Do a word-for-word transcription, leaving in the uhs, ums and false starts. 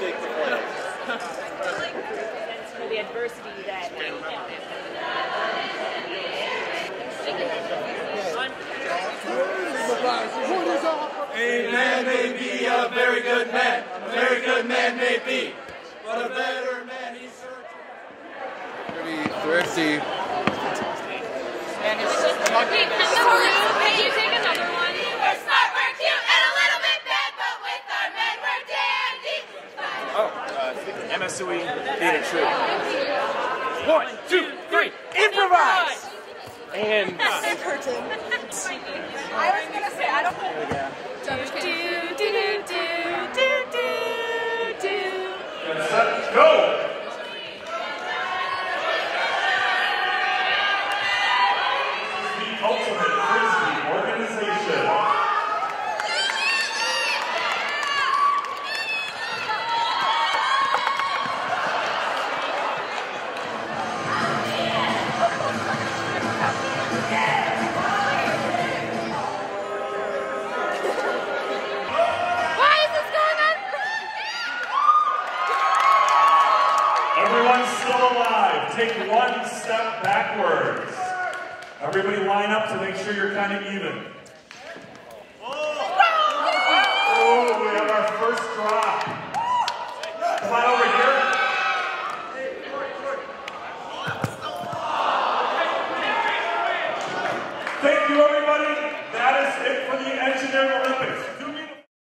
shake the flag. That's for the adversity that... A man may be a very good man, a very good man may be, but a better man he's searching. Pretty thrifty. And it's can you take another one? We're smart, we're cute, and a little bit bad, but with our men we're dandy. Oh, uh, M S U E Theater Troupe. One, two, three, improvise! And curtain. I was gonna say I don't do do do do do do do. Go. The ultimate frisbee organization. Take one step backwards. Everybody line up to make sure you're kind of even. Oh, oh we have our first drop. Come on over here.